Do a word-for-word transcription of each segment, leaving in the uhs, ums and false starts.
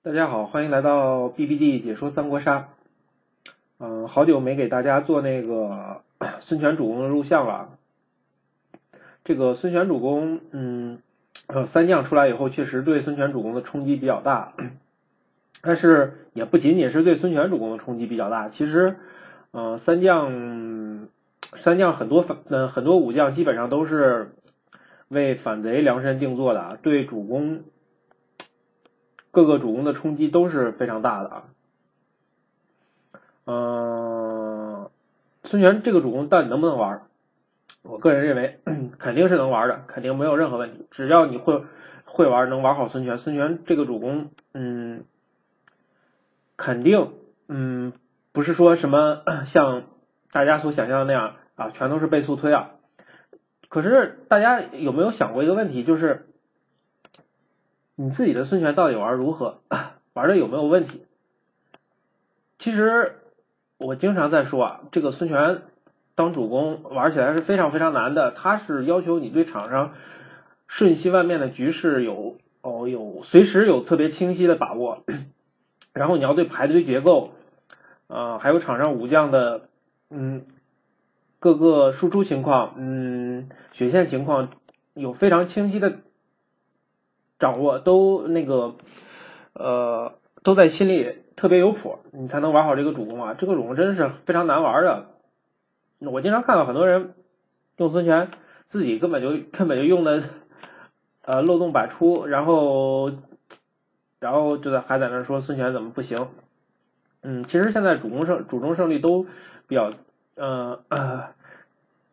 大家好，欢迎来到 B B D 解说三国杀。嗯、呃，好久没给大家做那个孙权主公的录像了。这个孙权主公，嗯，呃，三将出来以后，确实对孙权主公的冲击比较大，但是也不仅仅是对孙权主公的冲击比较大，其实，嗯、呃，三将，三将很多反，嗯、呃，很多武将基本上都是为反贼量身定做的，对主公。 各个主公的冲击都是非常大的啊。嗯、呃，孙权这个主公到底能不能玩？我个人认为肯定是能玩的，肯定没有任何问题。只要你会会玩，能玩好孙权，孙权这个主公，嗯，肯定，嗯，不是说什么像大家所想象的那样啊，全都是倍速推啊。可是大家有没有想过一个问题，就是？ 你自己的孙权到底玩如何，玩的有没有问题？其实我经常在说啊，这个孙权当主公玩起来是非常非常难的，他是要求你对场上瞬息万变的局势有哦有随时有特别清晰的把握，然后你要对牌堆结构，啊、呃，还有场上武将的嗯各个输出情况，嗯血线情况有非常清晰的。 掌握都那个，呃，都在心里特别有谱，你才能玩好这个主公啊！这个主公真是非常难玩的。我经常看到很多人用孙权，自己根本就根本就用的，呃，漏洞百出，然后，然后就在还在那说孙权怎么不行。嗯，其实现在主攻胜主攻胜率都比较，呃，呃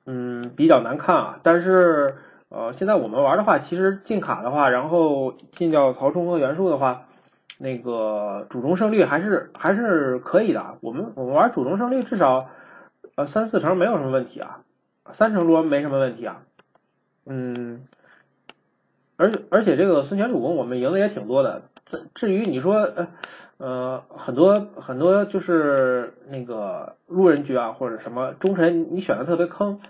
嗯，比较难看啊，但是。 呃，现在我们玩的话，其实进卡的话，然后进掉曹冲和袁术的话，那个主攻胜率还是还是可以的。我们我们玩主攻胜率至少呃三四成没有什么问题啊，三成多没什么问题啊。嗯，而而且这个孙权主攻我们赢的也挺多的。至至于你说呃呃很多很多就是那个路人局啊或者什么忠臣，你选的特别坑。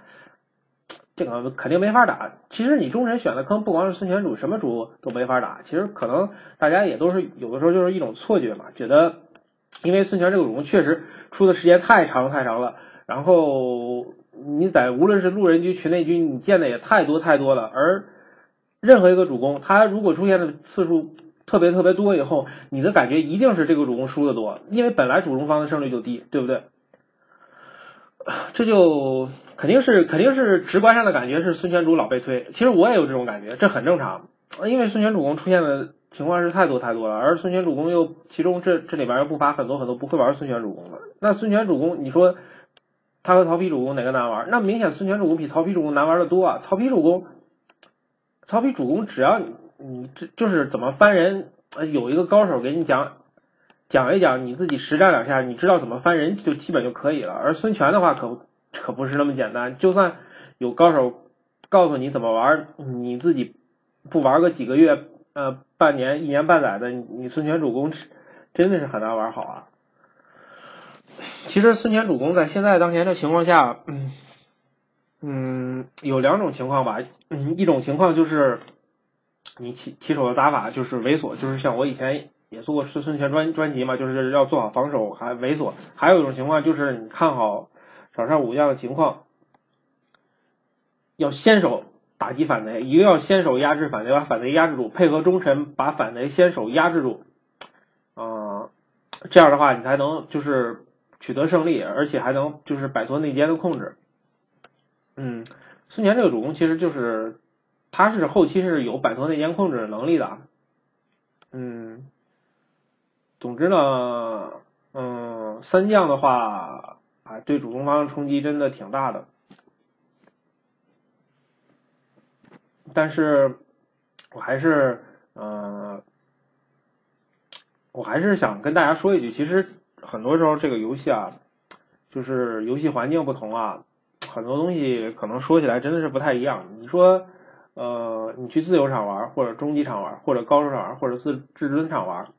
这个肯定没法打。其实你忠臣选的坑，不光是孙权主，什么主都没法打。其实可能大家也都是有的时候就是一种错觉嘛，觉得因为孙权这个主公确实出的时间太长太长了，然后你在无论是路人局、群内局，你见的也太多太多了。而任何一个主公，他如果出现的次数特别特别多以后，你的感觉一定是这个主公输的多，因为本来主攻方的胜率就低，对不对？ 这就肯定是肯定是直观上的感觉是孙权主老被推，其实我也有这种感觉，这很正常，因为孙权主公出现的情况是太多太多了，而孙权主公又其中这这里边又不乏很多很多不会玩孙权主公的，那孙权主公你说他和曹丕主公哪个难玩？那明显孙权主公比曹丕主公难玩的多啊！曹丕主公，曹丕主公只要你你这就是怎么翻人，有一个高手给你讲。 讲一讲你自己实战两下，你知道怎么翻人就基本就可以了。而孙权的话可可不是那么简单，就算有高手告诉你怎么玩，你自己不玩个几个月、呃半年、一年半载的，你孙权主公真的是很难玩好啊。其实孙权主公在现在当前的情况下，嗯嗯，有两种情况吧，嗯、一种情况就是你起起手的打法就是猥琐，就是像我以前。 也做过孙权专专辑嘛，就是要做好防守，还猥琐。还有一种情况就是你看好场上武将的情况，要先手打击反贼，一定要先手压制反贼，把反贼压制住，配合忠臣把反贼先手压制住。嗯、呃，这样的话你才能就是取得胜利，而且还能就是摆脱内奸的控制。嗯，孙权这个主公其实就是他是后期是有摆脱内奸控制的能力的。嗯。 总之呢，嗯，三将的话啊，对主攻方冲击真的挺大的。但是，我还是，嗯、呃，我还是想跟大家说一句，其实很多时候这个游戏啊，就是游戏环境不同啊，很多东西可能说起来真的是不太一样。你说，呃，你去自由场玩，或者中级场玩，或者高手场玩，或者自至尊场玩。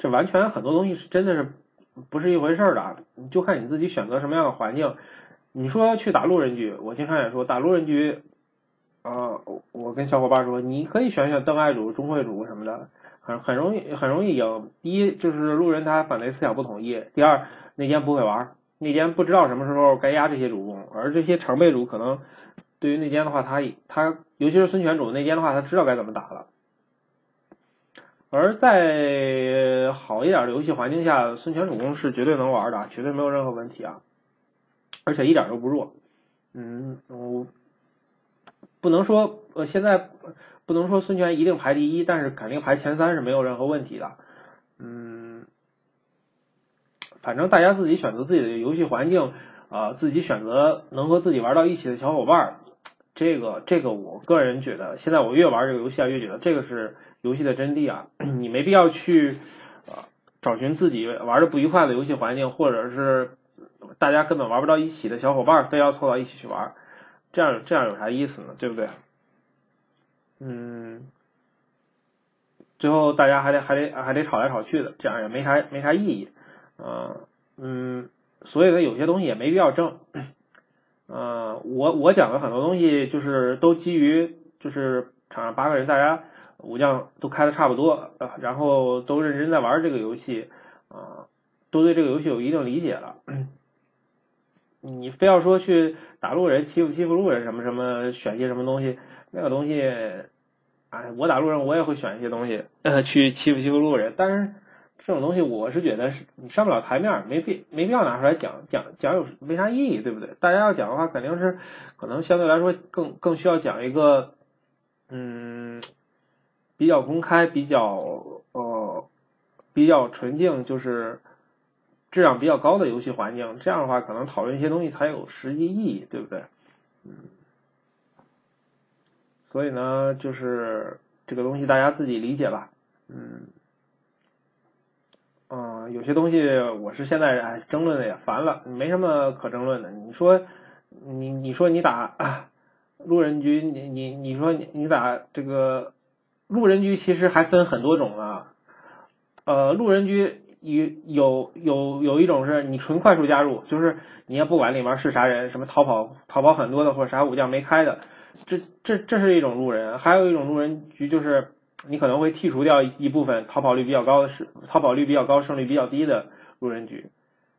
这完全很多东西是真的是不是一回事儿的，你就看你自己选择什么样的环境。你说去打路人局，我经常也说打路人局，呃，我我跟小伙伴说，你可以选选邓艾主、钟会主什么的，很很容易很容易赢。第一就是路人他反对思想不统一，第二内奸不会玩，内奸不知道什么时候该压这些主攻，而这些常备主可能对于内奸的话，他他尤其是孙权主内奸的话，他知道该怎么打了。而在好一点的游戏环境下，孙权主攻是绝对能玩的，绝对没有任何问题啊，而且一点都不弱。嗯，我不能说呃现在不能说孙权一定排第一，但是肯定排前三是没有任何问题的。嗯，反正大家自己选择自己的游戏环境啊、呃，自己选择能和自己玩到一起的小伙伴，这个这个我个人觉得，现在我越玩这个游戏啊，越觉得这个是游戏的真谛啊，你没必要去呃找寻自己玩的不愉快的游戏环境，或者是大家根本玩不到一起的小伙伴非要凑到一起去玩，这样这样有啥意思呢？对不对？嗯，最后大家还得还得还得吵来吵去的，这样也没啥没啥意义。呃嗯，所以呢，有些东西也没必要争。呃，我我讲的很多东西就是都基于就是场上八个人，大家武将都开的差不多，呃，然后都认真在玩这个游戏，啊、呃，都对这个游戏有一定理解了。你非要说去打路人、欺负欺负路人什么什么，选些什么东西，那个东西，哎，我打路人我也会选一些东西、呃、去欺负欺负路人，但是这种东西我是觉得是你上不了台面，没必没必要拿出来讲讲讲有没啥意义，对不对？大家要讲的话，肯定是可能相对来说更更需要讲一个，嗯。比较公开，比较呃，比较纯净，就是质量比较高的游戏环境，这样的话可能讨论一些东西才有实际意义，对不对？嗯，所以呢，就是这个东西大家自己理解吧。嗯，嗯、呃，有些东西我是现在哎争论的也烦了，没什么可争论的。你说你你说你打、啊、路人局，你你你说你你打这个。路人局其实还分很多种啊，呃，路人局有有有一种是你纯快速加入，就是你也不管里面是啥人，什么逃跑逃跑很多的或者啥武将没开的，这这这是一种路人。还有一种路人局就是你可能会剔除掉一部分逃跑率比较高的是逃跑率比较高胜率比较低的路人局。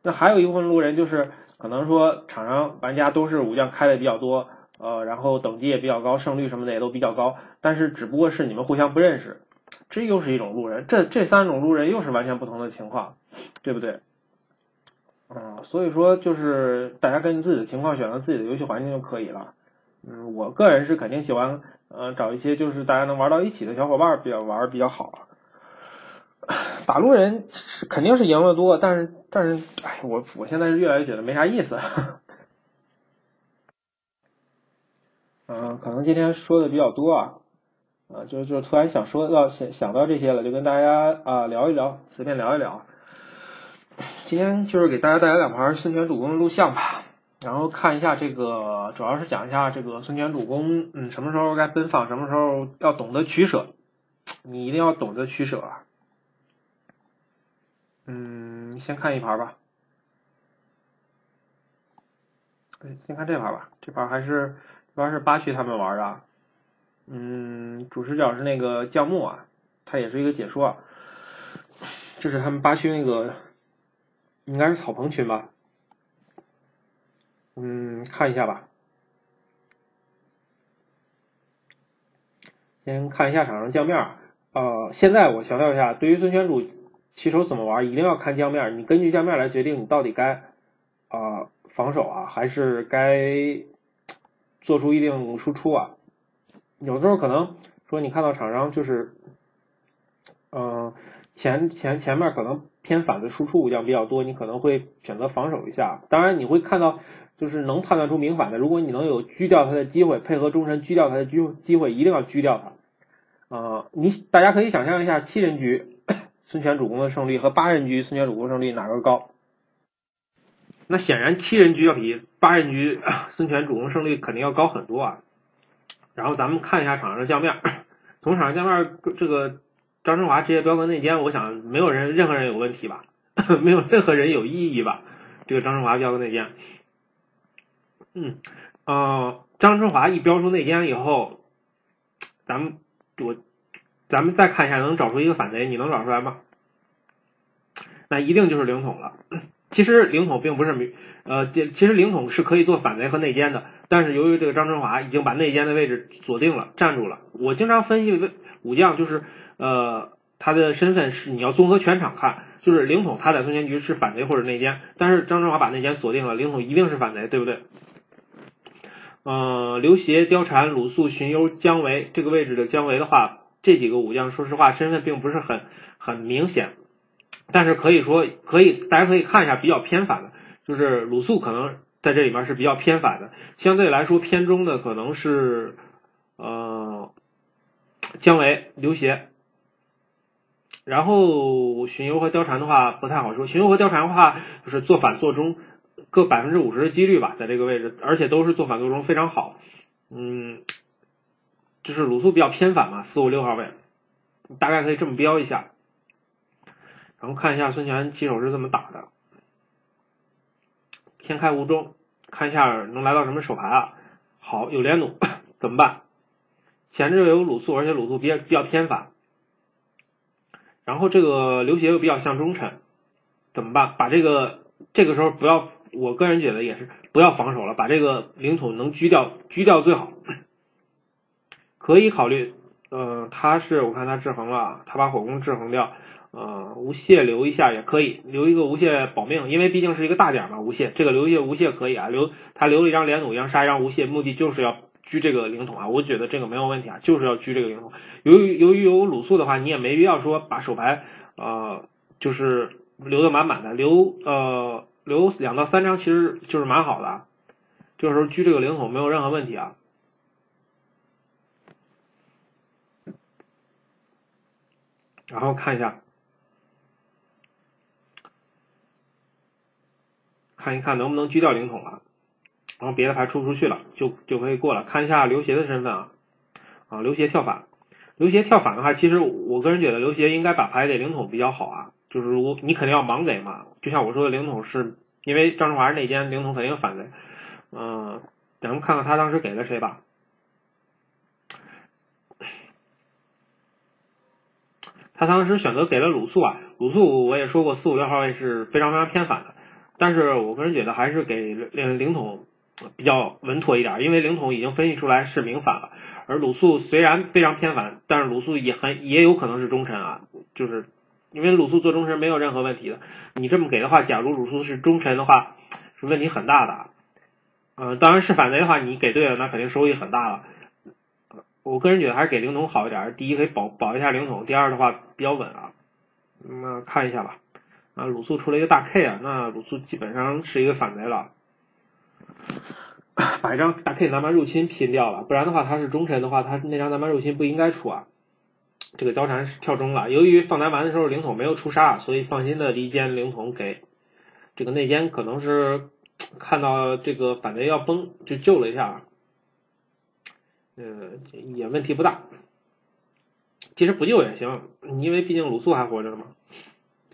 那还有一部分路人就是可能说场上玩家都是武将开的比较多。呃，然后等级也比较高，胜率什么的也都比较高，但是只不过是你们互相不认识，这又是一种路人，这这三种路人又是完全不同的情况，对不对？嗯、呃，所以说就是大家根据自己的情况选择自己的游戏环境就可以了。嗯，我个人是肯定喜欢呃找一些就是大家能玩到一起的小伙伴比较玩比较好。打路人肯定是赢得多，但是但是哎，我我现在是越来越觉得没啥意思。嗯，可能今天说的比较多啊，啊，就是就是突然想说到想想到这些了，就跟大家啊聊一聊，随便聊一聊。今天就是给大家带来两盘孙权主攻录像吧，然后看一下这个，主要是讲一下这个孙权主攻，嗯，什么时候该奔放，什么时候要懂得取舍，你一定要懂得取舍。嗯，先看一盘吧，先看这盘吧，这盘还是。主要是巴区他们玩的，嗯，主视角是那个将木啊，他也是一个解说、啊，这是他们巴区那个应该是草棚群吧，嗯，看一下吧，先看一下场上将面，呃，现在我强调一下，对于孙权主棋手怎么玩，一定要看将面，你根据将面来决定你到底该啊、呃、防守啊，还是该。做出一定输出啊，有时候可能说你看到场上就是，嗯、呃，前前前面可能偏反的输出武将比较多，你可能会选择防守一下。当然你会看到就是能判断出明反的，如果你能有狙掉他的机会，配合中神狙掉他的机机会，一定要狙掉他。呃，你大家可以想象一下，七人局孙权主攻的胜率和八人局孙权主攻胜率哪个高？那显然七人局要比八人局孙权主攻胜率肯定要高很多啊。然后咱们看一下场上将面，从场上将面这个张春华直接标个内奸，我想没有人任何人有问题吧，没有任何人有异议吧。这个张春华标个内奸，嗯，呃，张春华一标出内奸以后，咱们我咱们再看一下能找出一个反贼，你能找出来吗？那一定就是凌统了。其实凌统并不是呃，其实凌统是可以做反贼和内奸的，但是由于这个张春华已经把内奸的位置锁定了，站住了。我经常分析武将就是呃他的身份是你要综合全场看。就是凌统他在孙权局是反贼或者内奸，但是张春华把内奸锁定了，凌统一定是反贼，对不对？呃，刘协、貂蝉、鲁肃、荀攸、姜维这个位置的姜维的话，这几个武将说实话身份并不是很很明显，但是可以说可以大家可以看一下比较偏反的，就是鲁肃可能在这里面是比较偏反的，相对来说偏中的可能是呃姜维、刘协。然后荀攸和貂蝉的话不太好说，荀攸和貂蝉的话就是做反做中各百分之五十的几率吧，在这个位置，而且都是做反做中非常好。嗯，就是鲁肃比较偏反嘛，四五六号位，大概可以这么标一下。然后看一下孙权起手是怎么打的，天开无中，看一下能来到什么手牌啊？好，有连弩怎么办？前置有鲁肃，而且鲁肃比较比较偏反。然后这个刘协又比较像忠臣，怎么办？把这个这个时候不要，我个人觉得也是不要防守了，把这个凌统能狙掉，狙掉最好。可以考虑，呃，他是我看他制衡了，他把火攻制衡掉，呃，吴谢留一下也可以，留一个吴谢保命，因为毕竟是一个大点嘛。吴谢这个留一些吴谢可以啊，留他留了一张连弩，一张杀一张吴谢，目的就是要狙这个凌统啊，我觉得这个没有问题啊，就是要狙这个凌统。由于由于有鲁肃的话，你也没必要说把手牌呃就是留的满满的，留呃留两到三张其实就是蛮好的啊，这个时候狙这个凌统没有任何问题啊。然后看一下，看一看能不能狙掉凌统啊。然后别的牌出不出去了，就就可以过了。看一下刘协的身份啊，啊，刘协跳反，刘协跳反的话，其实我个人觉得刘协应该把牌给凌统比较好啊。就是如果你肯定要盲给嘛，就像我说的，凌统是因为张春华是内奸，凌统肯定反贼。嗯、呃，咱们看看他当时给了谁吧。他当时选择给了鲁肃啊，鲁肃我也说过四五六号位是非常非常偏反的，但是我个人觉得还是给凌统比较稳妥一点，因为凌统已经分析出来是明反了，而鲁肃虽然非常偏反，但是鲁肃也很也有可能是忠臣啊，就是因为鲁肃做忠臣没有任何问题的，你这么给的话，假如鲁肃是忠臣的话，是问题很大的。嗯、呃，当然是反贼的话，你给对了，那肯定收益很大了。我个人觉得还是给凌统好一点，第一可以保保一下凌统，第二的话比较稳啊。那、嗯、看一下吧，啊，鲁肃出了一个大 K 啊，那鲁肃基本上是一个反贼了。把一张大 K 南蛮入侵拼掉了，不然的话他是忠臣的话，他那张南蛮入侵不应该出啊。这个貂蝉是跳中了，由于放南蛮的时候凌统没有出杀，所以放心的离间凌统给这个内奸，可能是看到这个反贼要崩就救了一下，嗯、呃，也问题不大。其实不救也行，因为毕竟鲁肃还活着嘛。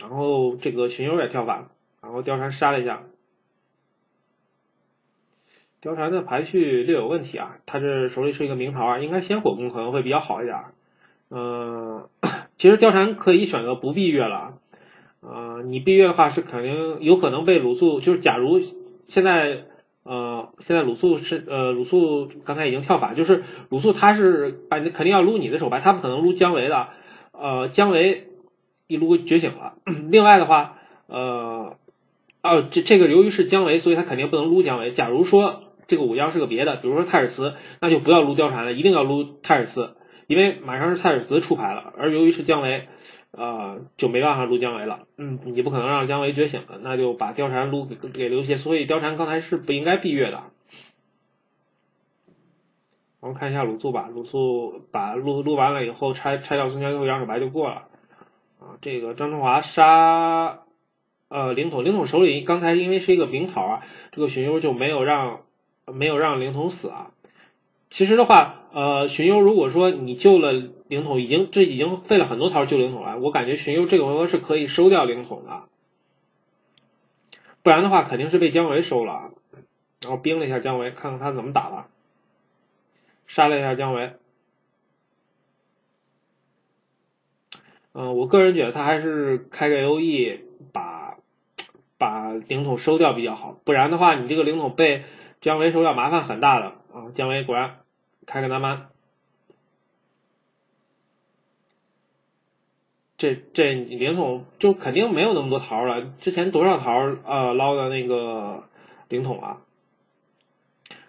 然后这个荀攸也跳反，然后貂蝉杀了一下。貂蝉的排序略有问题啊，他这手里是一个明桃啊，应该先火攻可能会比较好一点。嗯、呃，其实貂蝉可以选择不避越了，呃，你避越的话是肯定有可能被鲁肃，就是假如现在呃现在鲁肃是呃鲁肃刚才已经跳反，就是鲁肃他是把肯定要撸你的手牌，他不可能撸姜维的，呃，姜维一撸觉醒了。另外的话，呃，哦、啊、这这个由于是姜维，所以他肯定不能撸姜维。假如说这个武将是个别的，比如说太史慈，那就不要撸貂蝉了，一定要撸太史慈，因为马上是太史慈出牌了，而由于是姜维，呃，就没办法撸姜维了。嗯，你不可能让姜维觉醒了，那就把貂蝉撸给给刘协，所以貂蝉刚才是不应该避越的。我们看一下鲁肃吧，鲁肃把撸撸完了以后，拆拆掉孙权最后一张手牌就过了。啊，这个张春华杀呃凌统，凌统手里刚才因为是一个明桃啊，这个荀攸就没有让。没有让凌统死啊。其实的话，呃，荀攸如果说你救了凌统，已经这已经费了很多桃救凌统了，我感觉荀攸这个回合是可以收掉凌统的，不然的话肯定是被姜维收了。然后兵了一下姜维，看看他怎么打吧。杀了一下姜维。嗯、呃，我个人觉得他还是开个 A O E 把把领统收掉比较好，不然的话你这个领统被姜维收掉麻烦很大的啊。姜维果然开个南蛮，这这领统就肯定没有那么多桃了，之前多少桃呃捞的那个领统啊。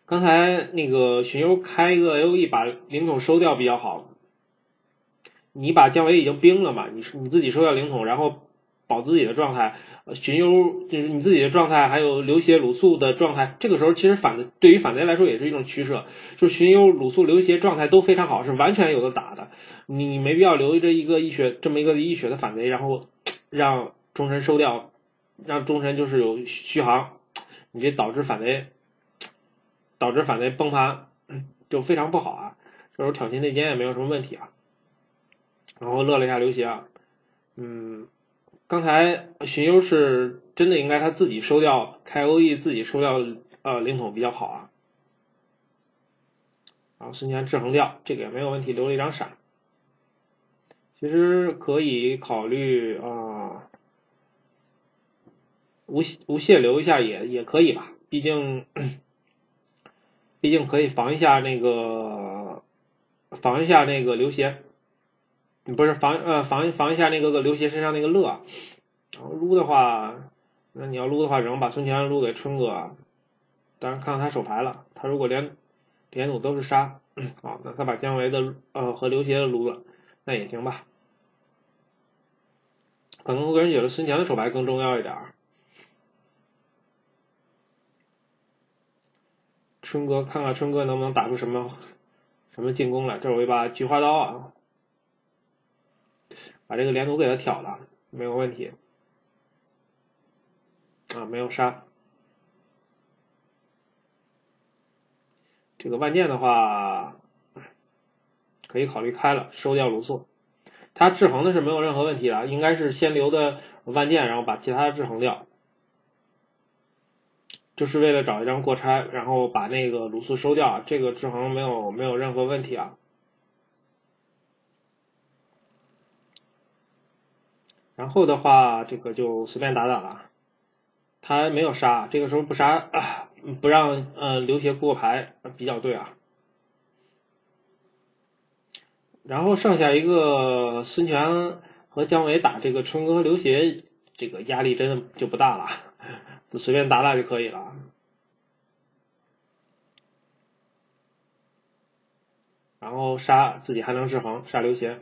刚才那个荀攸开一个 A O E 把领统收掉比较好，你把姜维已经兵了嘛，你你自己收掉领统，然后保自己的状态，荀攸就是你自己的状态，还有刘协、鲁肃的状态，这个时候其实反对于反贼来说也是一种取舍，就是荀攸、鲁肃、刘协状态都非常好，是完全有的打的，你没必要留着一个一血这么一个一血的反贼，然后让忠臣收掉，让忠臣就是有虚航，你这导致反贼。导致反贼崩盘就非常不好啊，这时候挑衅内奸也没有什么问题啊。然后乐了一下刘协啊，嗯，刚才荀攸是真的应该他自己收掉开 O E 自己收掉呃领统比较好啊。然后孙权制衡掉，这个也没有问题，留了一张闪。其实可以考虑啊、呃，吴吴谢留一下也也可以吧，毕竟。毕竟可以防一下那个，防一下那个刘协，不是防呃防防一下那个刘协身上那个乐，然后撸的话，那你要撸的话，只能把孙权撸给春哥，当然看看他手牌了，他如果连连弩都是杀，好，那他把姜维的呃和刘协的撸了，那也行吧。可能我个人觉得孙权的手牌更重要一点。春哥，看看春哥能不能打出什么什么进攻来？这有一把菊花刀啊，把这个连弩给他挑了，没有问题啊，没有杀。这个万箭的话，可以考虑开了，收掉鲁肃，他制衡的是没有任何问题的，应该是先留的万箭，然后把其他的制衡掉。就是为了找一张过差，然后把那个鲁肃收掉，这个制衡没有没有任何问题啊。然后的话，这个就随便打打了，他没有杀，这个时候不杀，啊、不让呃刘协过牌比较对啊。然后剩下一个孙权和姜维打这个春哥和刘协，这个压力真的就不大了。就随便打打就可以了，然后杀自己还能制衡，杀刘协，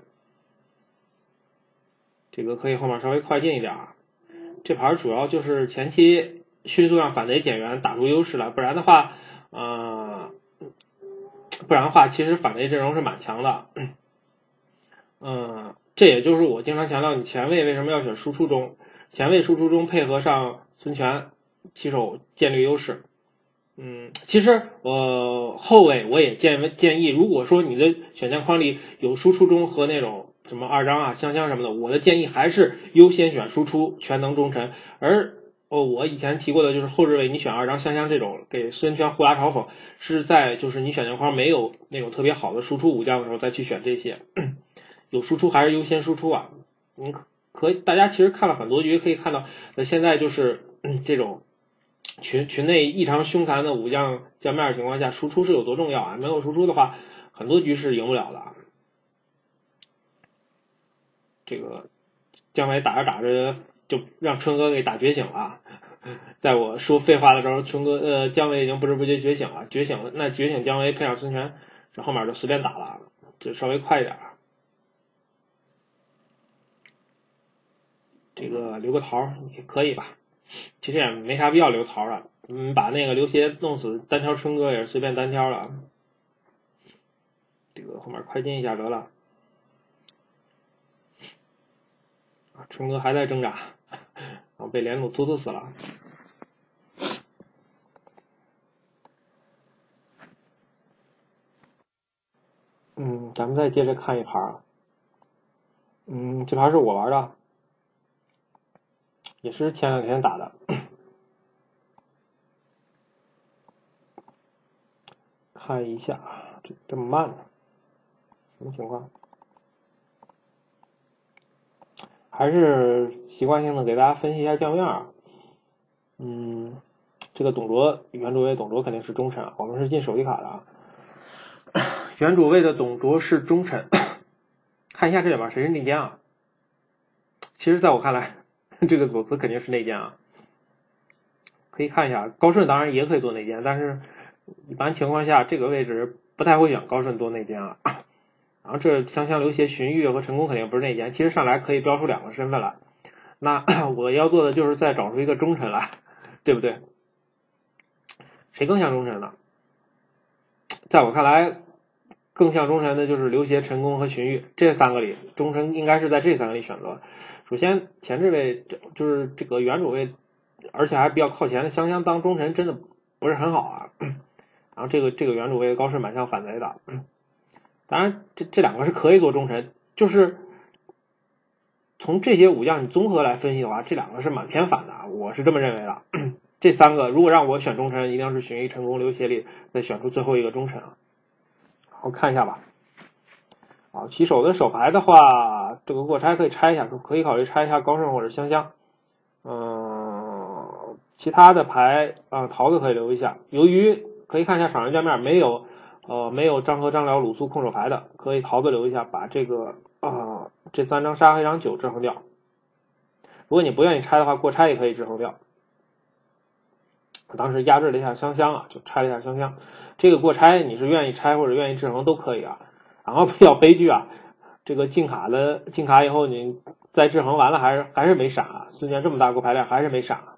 这个可以后面稍微快进一点啊。这盘主要就是前期迅速让反贼减员，打出优势来，不然的话，呃，不然的话，其实反贼阵容是蛮强的，嗯，这也就是我经常强调，你前卫为什么要选输出中，前卫输出中配合上。孙权起手建立优势，嗯，其实呃后卫我也建建议，如果说你的选项框里有输出中和那种什么二张啊、香香什么的，我的建议还是优先选输出全能忠臣。而哦我以前提过的就是后置位，你选二张香香这种给孙权互拉嘲讽，是在就是你选项框没有那种特别好的输出武将的时候再去选这些，有输出还是优先输出啊，你、嗯。可以，大家其实看了很多局，可以看到，那现在就是、嗯、这种群群内异常凶残的武将见面的情况下，输出是有多重要啊！没有输出的话，很多局是赢不了的。这个姜维打着打着就让春哥给打觉醒了。在我说废话的时候，春哥呃姜维已经不知不觉觉醒了，觉醒了，那觉醒姜维配上孙权，这后面就随便打了，就稍微快一点。这个留个桃也可以吧，其实也没啥必要留桃了，嗯，把那个刘协弄死，单挑春哥也是随便单挑了，这个后面快进一下得了，啊，春哥还在挣扎，啊，被连弩突突死了，嗯，咱们再接着看一盘，嗯，这盘是我玩的。也是前两天打的，看一下这这么慢呢？什么情况？还是习惯性的给大家分析一下酱面儿。嗯，这个董卓原主位，董卓肯定是忠臣，我们是进手机卡的啊。原主位的董卓是忠臣，看一下这里边谁是内奸啊？其实在我看来，这个左慈肯定是内奸啊。可以看一下，高顺当然也可以做内奸，但是一般情况下这个位置不太会选高顺做内奸啊。然后这湘乡刘协、荀彧和陈宫肯定不是内奸，其实上来可以标出两个身份来。那我要做的就是再找出一个忠臣来，对不对？谁更像忠臣呢？在我看来，更像忠臣的就是刘协、陈宫和荀彧这三个里，忠臣应该是在这三个里选择。首先前置位就是这个原主位，而且还比较靠前的湘乡当忠臣真的不是很好啊。然后这个这个原主位高顺蛮像反贼的，当然这这两个是可以做忠臣，就是从这些武将你综合来分析的话，这两个是蛮偏反的，我是这么认为的。这三个如果让我选忠臣，一定是荀彧、陈宫、刘协里再选出最后一个忠臣啊。好，看一下吧。好，起手的手牌的话，这个过拆可以拆一下，可以考虑拆一下高顺或者湘乡。嗯，其他的牌啊、呃，桃子可以留一下。由于可以看一下赏人酱面没有，呃，没有张合、张辽、鲁肃空手牌的，可以桃子留一下，把这个啊、呃、这三张杀黑狼九制衡掉。如果你不愿意拆的话，过拆也可以制衡掉。我当时压制了一下湘乡啊，就拆了一下湘乡。这个过拆你是愿意拆或者愿意制衡都可以啊。然后比较悲剧啊，这个进卡的进卡以后你再制衡完了还是还是没闪啊，孙权这么大个牌量还是没闪啊。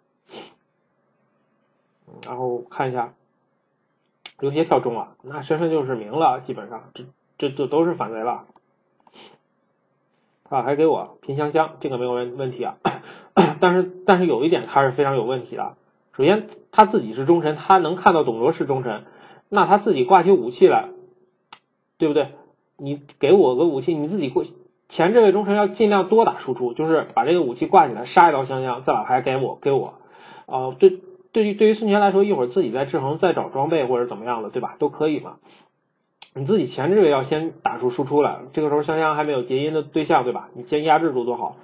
嗯、然后看一下刘协跳中啊，那身份就是明了，基本上这这这都是反贼了。他、啊、还给我拼湘乡，这个没有问问题啊，但是但是有一点他是非常有问题的。首先他自己是忠臣，他能看到董卓是忠臣，那他自己挂起武器来，对不对？你给我个武器，你自己过前这位忠臣要尽量多打输出，就是把这个武器挂起来，杀一刀湘乡，再把牌给我给我。哦、呃，对，对于对于孙权来说，一会儿自己再制衡，再找装备或者怎么样的，对吧？都可以嘛。你自己前这位要先打出输出来，这个时候湘乡还没有结阴的对象，对吧？你先压制住多好。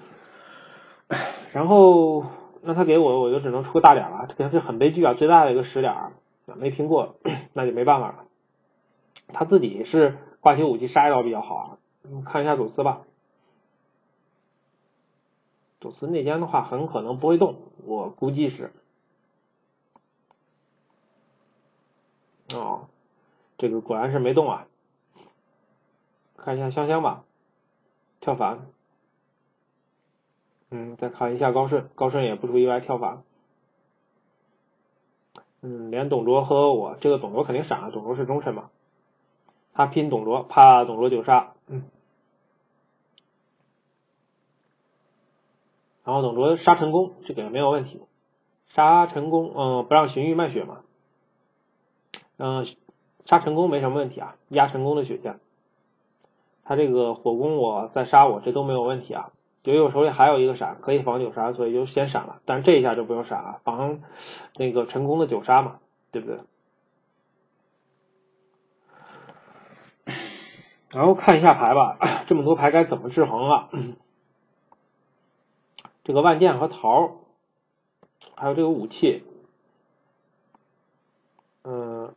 然后那他给我，我就只能出个大点了，这是很悲剧啊，最大的一个十点。没拼过那就没办法了，他自己是挂起武器杀一刀比较好啊。我们看一下左慈吧，左慈内奸的话很可能不会动，我估计是哦，这个果然是没动啊。看一下湘乡吧，跳反。嗯，再看一下高顺，高顺也不出意外跳反。嗯，连董卓和我，这个董卓肯定闪了，董卓是忠臣嘛，他拼董卓，怕董卓九杀，嗯，然后董卓杀陈宫，这个也没有问题，杀陈宫，嗯、呃，不让荀彧卖血嘛，嗯、呃，杀陈宫没什么问题啊，压陈宫的血线，他这个火攻我再杀我，这都没有问题啊。由于我手里还有一个闪，可以防九杀，所以就先闪了。但是这一下就不用闪了，防那个陈宫的九杀嘛，对不对？然后看一下牌吧，这么多牌该怎么制衡了？这个万箭和桃，还有这个武器，嗯、呃，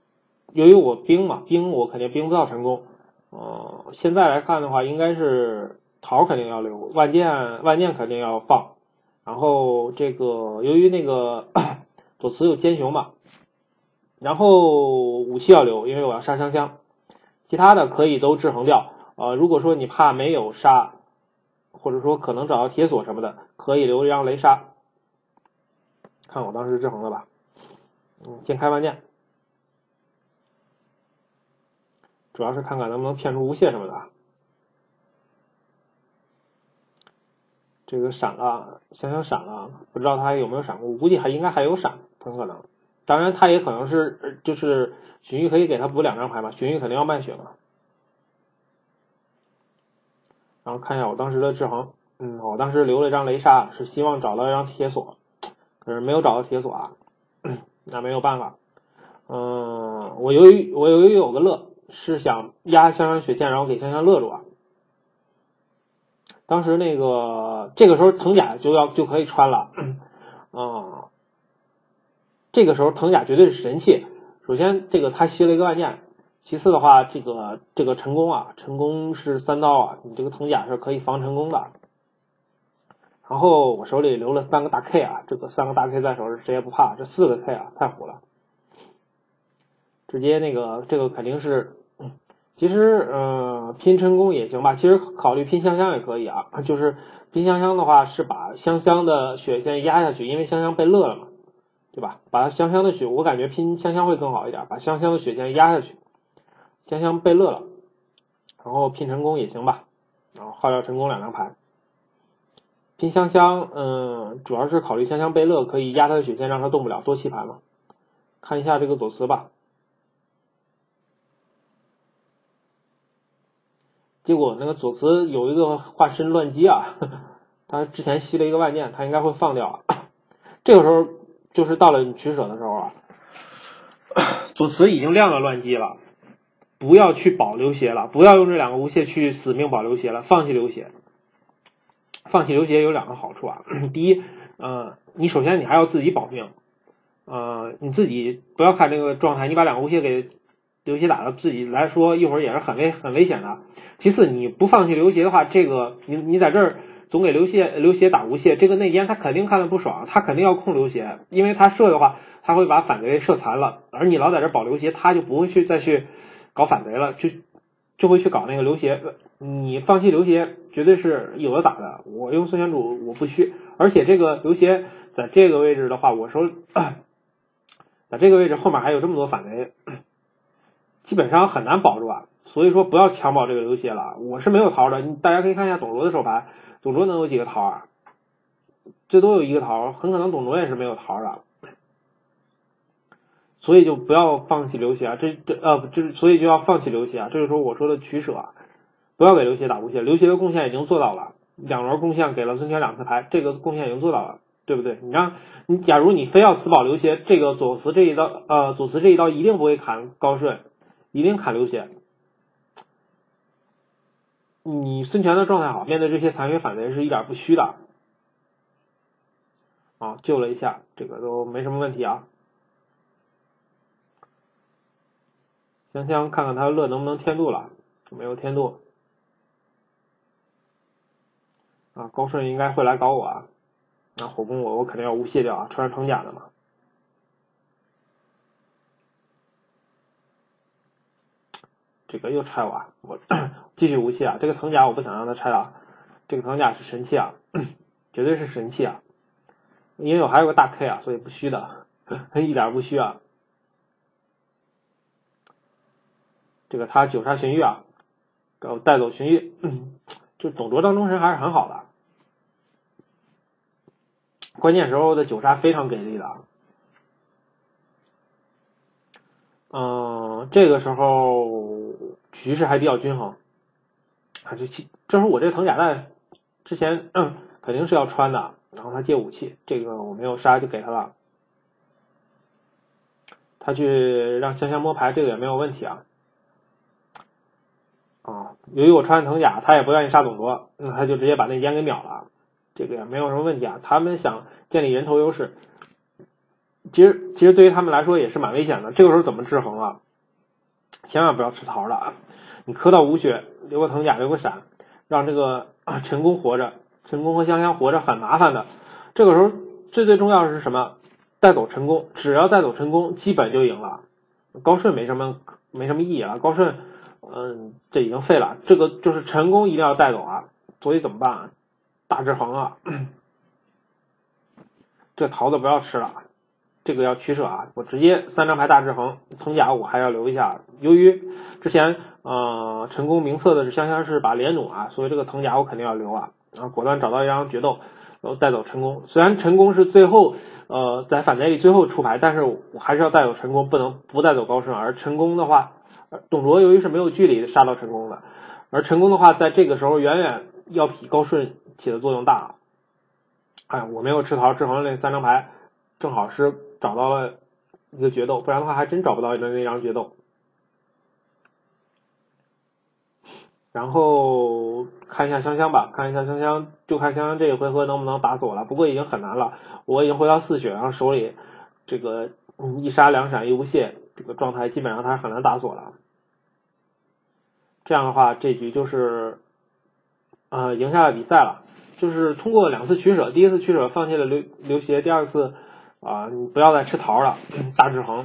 由于我兵嘛，兵我肯定兵不到陈宫。嗯、呃，现在来看的话，应该是。桃肯定要留，万箭万箭肯定要放，然后这个由于那个左慈有奸雄嘛，然后武器要留，因为我要杀湘乡，其他的可以都制衡掉。呃，如果说你怕没有杀，或者说可能找到铁锁什么的，可以留一张雷杀。看我当时制衡了吧，嗯，先开万箭，主要是看看能不能骗出无懈什么的啊。这个闪了，湘乡闪了，不知道他还有没有闪过，我估计还应该还有闪，很可能。当然，他也可能是就是荀彧可以给他补两张牌嘛，荀彧肯定要卖血嘛。然后看一下我当时的制衡，嗯，我当时留了一张雷杀，是希望找到一张铁锁，可是没有找到铁锁啊，那没有办法。嗯，我由于我由于有个乐，是想压香香雪见，然后给香香勒住啊。当时那个这个时候藤甲就要就可以穿了，嗯，这个时候藤甲绝对是神器。首先这个他吸了一个万剑，其次的话这个这个陈宫啊，陈宫是三刀啊，你这个藤甲是可以防陈宫的。然后我手里留了三个大 K 啊，这个三个大 K 在手是谁也不怕，这四个 K 啊太虎了，直接那个这个肯定是，嗯、其实呃拼成功也行吧，其实考虑拼香香也可以啊，就是拼香香的话是把香香的血先压下去，因为香香被乐了嘛，对吧？把香香的血，我感觉拼香香会更好一点，把香香的血先压下去，香香被乐了，然后拼成功也行吧，然后耗掉成功两张牌。拼香香，嗯，主要是考虑香香贝勒可以压他的血线，让他动不了，多弃盘嘛。看一下这个左慈吧。结果那个左慈有一个化身乱击啊，呵呵他之前吸了一个万剑，他应该会放掉啊。这个时候就是到了你取舍的时候啊，左慈已经亮了乱击了，不要去保流血了，不要用这两个无懈去死命保流血了，放弃流血。放弃流血有两个好处啊，第一，呃，你首先你还要自己保命，呃，你自己不要看这个状态，你把两个无懈给流血打了，自己来说一会儿也是很危很危险的。其次，你不放弃流血的话，这个你你在这儿总给流血流血打无懈，这个内奸他肯定看得不爽，他肯定要控流血，因为他射的话，他会把反贼射残了，而你老在这保流血，他就不会去再去搞反贼了，去就会去搞那个流血。你放弃流血绝对是有的打的，我用孙权主我不虚，而且这个流血在这个位置的话，我手在这个位置后面还有这么多反贼，基本上很难保住啊，所以说不要强保这个流血了。我是没有桃的，大家可以看一下董卓的手牌，董卓能有几个桃啊？最多有一个桃，很可能董卓也是没有桃的，所以就不要放弃流血啊，这这呃这所以就要放弃流血啊，这就是我说的取舍啊。不要给刘协打无懈，刘协的贡献已经做到了，两轮贡献给了孙权两次牌，这个贡献已经做到了，对不对？你让你假如你非要死保刘协，这个左慈这一刀，呃，左慈这一刀一定不会砍高顺，一定砍刘协。你孙权的状态好，面对这些残血反贼是一点不虚的。啊，救了一下，这个都没什么问题啊。香香看看他乐能不能添度了，没有添度。啊，高顺应该会来搞我啊！那、啊、火攻我，我肯定要无懈掉啊！穿上藤甲的嘛。这个又拆我，啊，我继续无懈啊！这个藤甲我不想让他拆了，这个藤甲是神器啊，绝对是神器啊！因为我还有个大 K 啊，所以不虚的，一点不虚啊！这个他九杀荀彧啊，给我带走荀彧。嗯，就董卓当忠臣还是很好的，关键时候的九杀非常给力的。嗯，这个时候局势还比较均衡。啊，就这时候我这藤甲带之前、嗯、肯定是要穿的，然后他借武器，这个我没有杀就给他了。他去让香香摸牌，这个也没有问题啊。啊、嗯，由于我穿藤甲，他也不愿意杀董卓，那、嗯、他就直接把内奸给秒了，这个也没有什么问题啊。他们想建立人头优势，其实其实对于他们来说也是蛮危险的。这个时候怎么制衡啊？千万不要吃桃了啊！你磕到无血，留个藤甲，留个闪，让这个、啊、陈宫活着，陈宫和香香活着很麻烦的。这个时候最最重要的是什么？带走陈宫，只要带走陈宫，基本就赢了。高顺没什么没什么意义了，高顺。嗯，这已经废了，这个就是陈宫一定要带走啊，所以怎么办啊？大制衡啊，这桃子不要吃了，这个要取舍啊，我直接三张牌大制衡，藤甲我还要留一下，由于之前呃陈宫明测的是香香是把连弩啊，所以这个藤甲我肯定要留啊，然后果断找到一张决斗，然后带走陈宫，虽然陈宫是最后呃在反贼里最后出牌，但是我还是要带走陈宫，不能不带走高顺，而陈宫的话。董卓由于是没有距离杀到陈宫的，而陈宫的话在这个时候远远要比高顺起的作用大。哎，我没有吃桃，制衡了那三张牌，正好是找到了一个决斗，不然的话还真找不到那张决斗。然后看一下香香吧，看一下香香，就看香香这一回合能不能打死我了。不过已经很难了，我已经回到四血，然后手里这个一杀两闪一无懈这个状态，基本上他很难打死我了。这样的话，这局就是呃赢下了比赛了。就是通过两次取舍，第一次取舍放弃了刘刘协，第二次啊、呃、你不要再吃桃了，大制衡。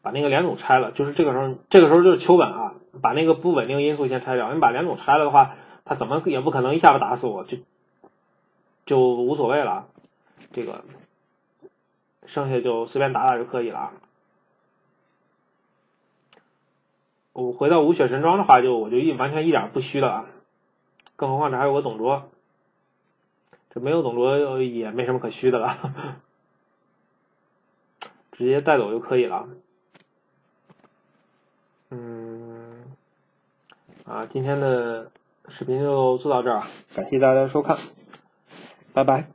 把那个联组拆了，就是这个时候，这个时候就是求稳啊，把那个不稳定因素先拆掉。你把联组拆了的话，他怎么也不可能一下子打死我，就就无所谓了。这个剩下就随便打打就可以了。我回到五血神装的话，就我就一完全一点不虚了，更何况这还有个董卓，这没有董卓也没什么可虚的了，直接带走就可以了。嗯，啊，今天的视频就做到这儿，感谢大家收看，拜拜。